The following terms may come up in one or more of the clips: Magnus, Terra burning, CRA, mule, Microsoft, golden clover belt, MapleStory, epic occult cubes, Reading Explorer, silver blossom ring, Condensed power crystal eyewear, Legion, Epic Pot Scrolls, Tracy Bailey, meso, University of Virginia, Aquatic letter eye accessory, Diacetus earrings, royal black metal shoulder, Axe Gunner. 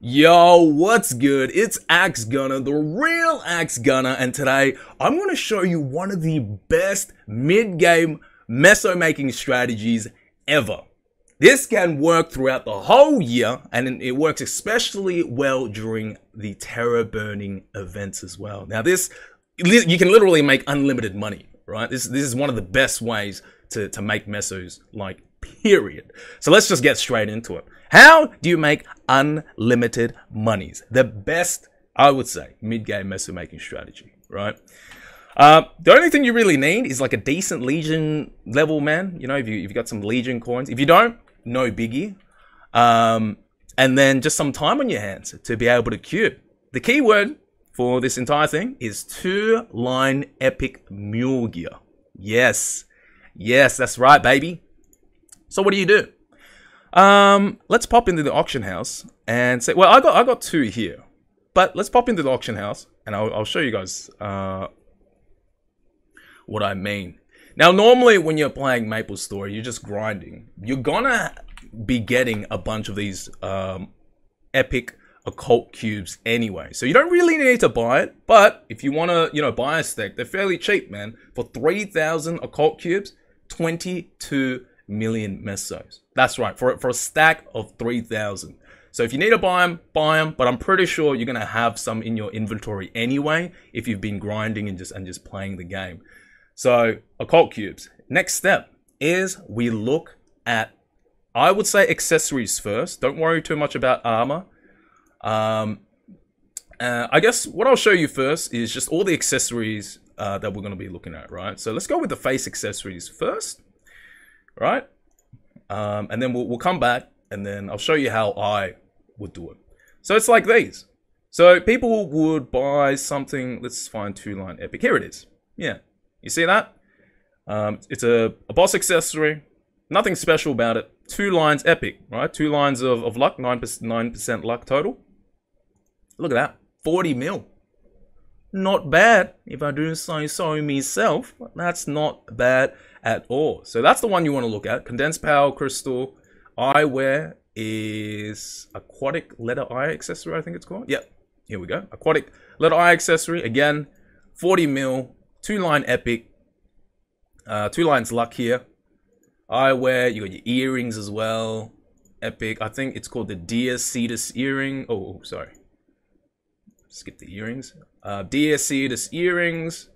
Yo, what's good? It's Axe Gunner, the real Axe Gunner, and today I'm going to show you one of the best mid-game meso making strategies ever. This can work throughout the whole year, and it works especially well during the Terra burning events as well. Now this, you can literally make unlimited money, right? This is one of the best ways to make mesos, like, period. So let's just get straight into it. How do you make unlimited monies? The best, I would say, mid-game meso making strategy, right? The only thing you really need is like a decent Legion level, man. You know, if you've got some Legion coins. If you don't, no biggie. And then just some time on your hands to be able to cube. The key word for this entire thing is 2-line epic mule gear. Yes. Yes, that's right, baby. So what do you do? Let's pop into the auction house and say, well, I got two here, but let's pop into the auction house and I'll show you guys what I mean. Now, normally when you're playing MapleStory, you're just grinding. You're gonna be getting a bunch of these epic occult cubes anyway, so you don't really need to buy it. But if you want to, you know, buy a stack, they're fairly cheap, man. For 3,000 occult cubes, 22 million mesos. That's right, for a stack of 3,000. So if you need to buy them, buy them, but I'm pretty sure you're gonna have some in your inventory anyway if you've been grinding and just playing the game. So occult cubes. Next step is we look at, I would say, accessories first. Don't worry too much about armor. I guess what I'll show you first is just all the accessories that we're gonna be looking at, right? So let's go with the face accessories first. Right, and then we'll come back and then I'll show you how I would do it. So it's like these. So people would buy something. Let's find 2-line epic. Here it is. Yeah, you see that? It's a boss accessory. Nothing special about it. 2 lines epic, right? 2 lines of luck. 9% luck total. Look at that. 40 mil. Not bad, if I do say so myself. That's not bad at all. So that's the one you want to look at. Condensed power crystal eyewear is aquatic letter eye accessory, I think it's called. Yep, here we go. Aquatic letter eye accessory. Again, 40 mil, 2-line epic, 2 lines luck here. Eyewear, you got your earrings as well. Epic, I think it's called the Diacetus earring. Oh, sorry. Skip the earrings. Diacetus earrings.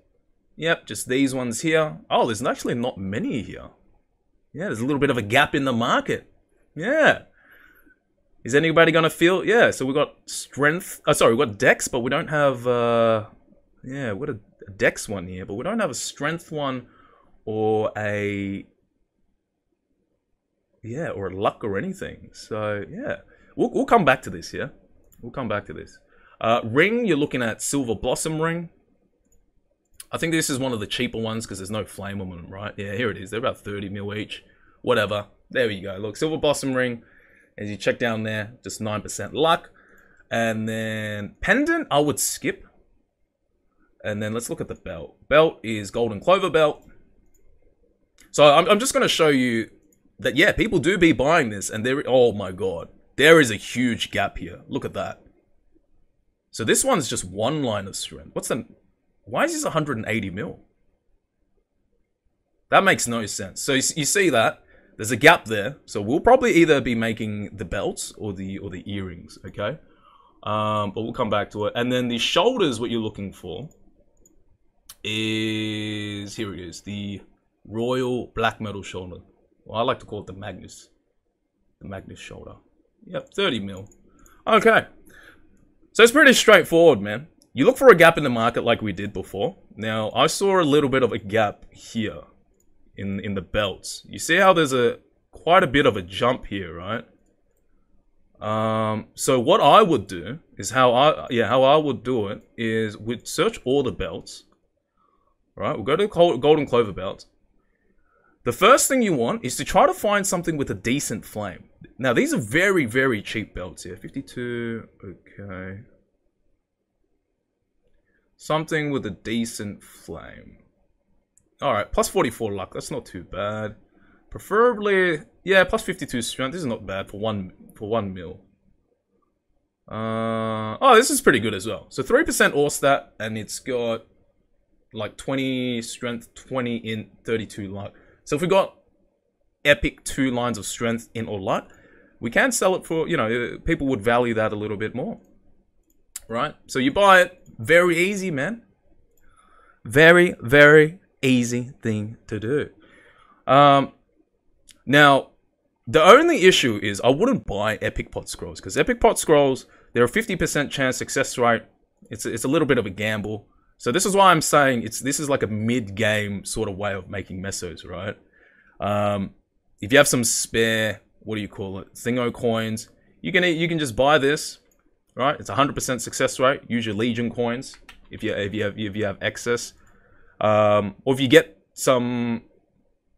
Yep, just these ones here. Oh, there's actually not many here. Yeah, there's a little bit of a gap in the market. Yeah. Is anybody going to feel? Yeah, so we've got strength. Oh, sorry, we've got dex, but we don't have... yeah, we've got a dex one here, but we don't have a strength one or a... Yeah, or a luck or anything. So, yeah. We'll come back to this here. Yeah? We'll come back to this. Ring, you're looking at silver blossom ring. I think this is one of the cheaper ones because there's no flame on them, right? Yeah, here it is. They're about 30 mil each. Whatever. There you go. Look, silver blossom ring. As you check down there, just 9% luck. And then pendant, I would skip. And then let's look at the belt. Belt is golden clover belt. So I'm just going to show you that, yeah, people do be buying this. And there, oh my God, there is a huge gap here. Look at that. So this one's just 1 line of strength. What's the... Why is this 180 mil? That makes no sense. So you see that? There's a gap there. So we'll probably either be making the belts or the earrings, okay? But we'll come back to it. And then the shoulders, what you're looking for is... Here it is. The royal black metal shoulder. Well, I like to call it the Magnus. The Magnus shoulder. Yep, 30 mil. Okay. So it's pretty straightforward, man. You look for a gap in the market like we did before. Now, I saw a little bit of a gap here in the belts. You see how there's quite a bit of a jump here, right? So what I would do is how I would do it is we'd search all the belts. Right? We'll go to the golden clover belt. The first thing you want is to try to find something with a decent flame. Now, these are very, very cheap belts here. 52, okay. Something with a decent flame. All right, plus 44 luck. That's not too bad. Preferably, yeah, plus 52 strength. This is not bad for one mil. Oh, this is pretty good as well. So 3% ore stat, and it's got like 20 strength, 20 in, 32 luck. So if we got epic 2 lines of strength in or luck, we can sell it for, you know, people would value that a little bit more, right? So you buy it, very easy, man. Very, very easy thing to do. Now, the only issue is I wouldn't buy Epic Pot Scrolls, because Epic Pot Scrolls, they're a 50% chance success rate. It's a little bit of a gamble. So this is why I'm saying this is like a mid-game sort of way of making mesos, right? If you have some spare, what do you call it, thingo coins, you can just buy this, right? It's 100% success rate. Use your Legion coins if you have excess, or if you get some,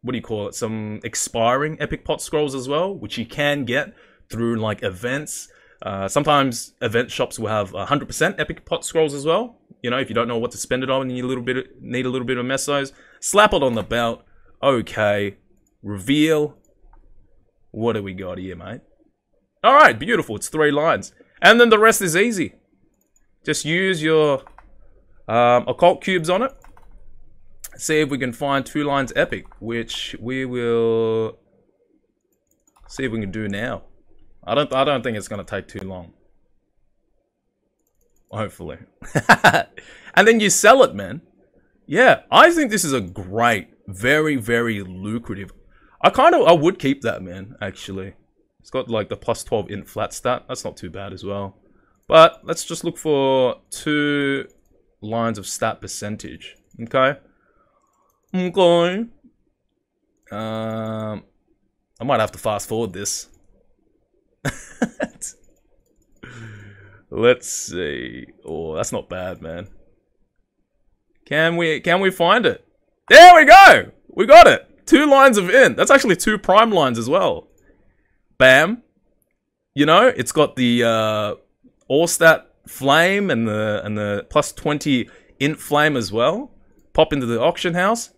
what do you call it, some expiring Epic Pot Scrolls as well, which you can get through like events. Sometimes event shops will have 100% Epic Pot Scrolls as well. You know, if you don't know what to spend it on and you need a little bit of mesos, slap it on the belt. Okay, reveal. What do we got here, mate? All right, beautiful. It's 3 lines. And then the rest is easy. Just use your occult cubes on it. See if we can find 2 lines epic, which we will see if we can do now. I don't think it's going to take too long. Hopefully. And then you sell it, man. Yeah, I think this is a great, very, very lucrative. I would keep that, man, actually. It's got like the plus 12 in flat stat. That's not too bad as well. But let's just look for 2 lines of stat percentage. Okay. Okay. I might have to fast forward this. Let's see. Oh, that's not bad, man. Can we find it? There we go! We got it! 2 lines of in. That's actually 2 prime lines as well. Bam. You know, it's got the all stat flame and the plus 20 int flame as well. Pop into the auction house.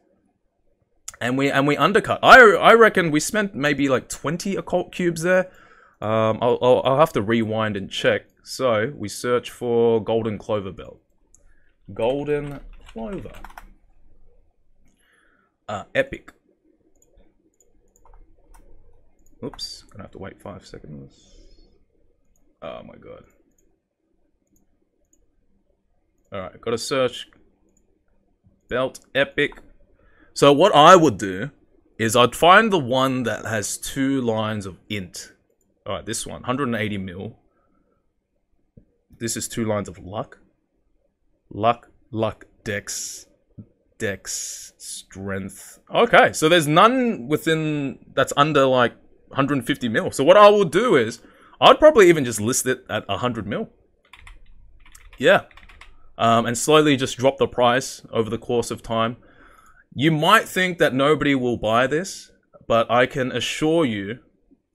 And we undercut. I reckon we spent maybe like 20 occult cubes there. I'll have to rewind and check. So we search for golden clover belt. Golden clover. Epic. Oops, gonna have to wait 5 seconds. Oh my god. Alright, gotta search belt epic. So what I would do is I'd find the one that has 2 lines of int. Alright, this one, 180 mil. This is 2 lines of luck. Luck, luck, dex, dex, strength. Okay, so there's none within that's under like 150 mil. So what I will do is I'd probably even just list it at 100 mil. Yeah. And slowly just drop the price over the course of time. You might think that nobody will buy this, but I can assure you,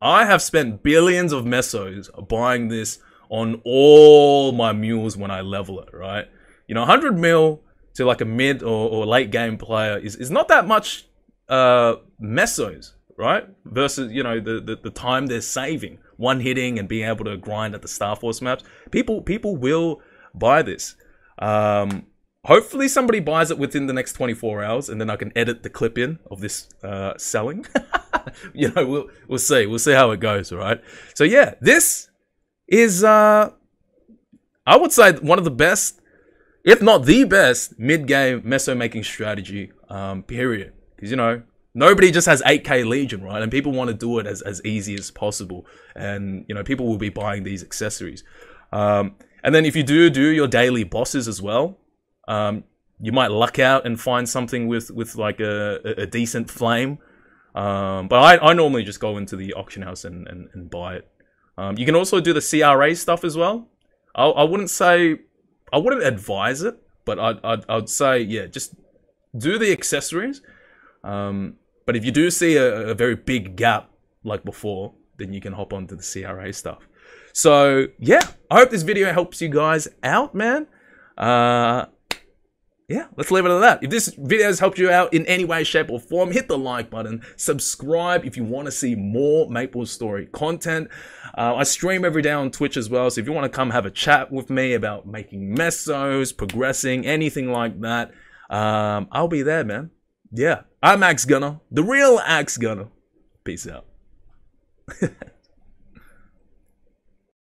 I have spent billions of mesos buying this on all my mules when I level it, right? You know, 100 mil to like a mid or late game player is not that much mesos, right? Versus, you know, the time they're saving, one hitting and being able to grind at the Star Force maps. People will buy this. Hopefully somebody buys it within the next 24 hours, and then I can edit the clip in of this selling. You know, we'll see how it goes, right? So yeah, this is I would say one of the best, if not the best, mid-game meso making strategy, period. Because, you know, nobody just has 8K Legion, right? And people want to do it as easy as possible. And, you know, people will be buying these accessories. And then if you do your daily bosses as well, you might luck out and find something with like a decent flame. But I normally just go into the auction house and buy it. You can also do the CRA stuff as well. I wouldn't advise it, but I'd say, yeah, just do the accessories. But if you do see a very big gap like before, then you can hop onto the CRA stuff. So yeah, I hope this video helps you guys out, man. yeah, let's leave it at that. If this video has helped you out in any way, shape or form, hit the like button, subscribe if you want to see more MapleStory content. I stream every day on Twitch as well, so if you want to come have a chat with me about making mesos, progressing, anything like that, I'll be there, man. Yeah, I'm Axe Gunner, the real Axe Gunner. Peace out.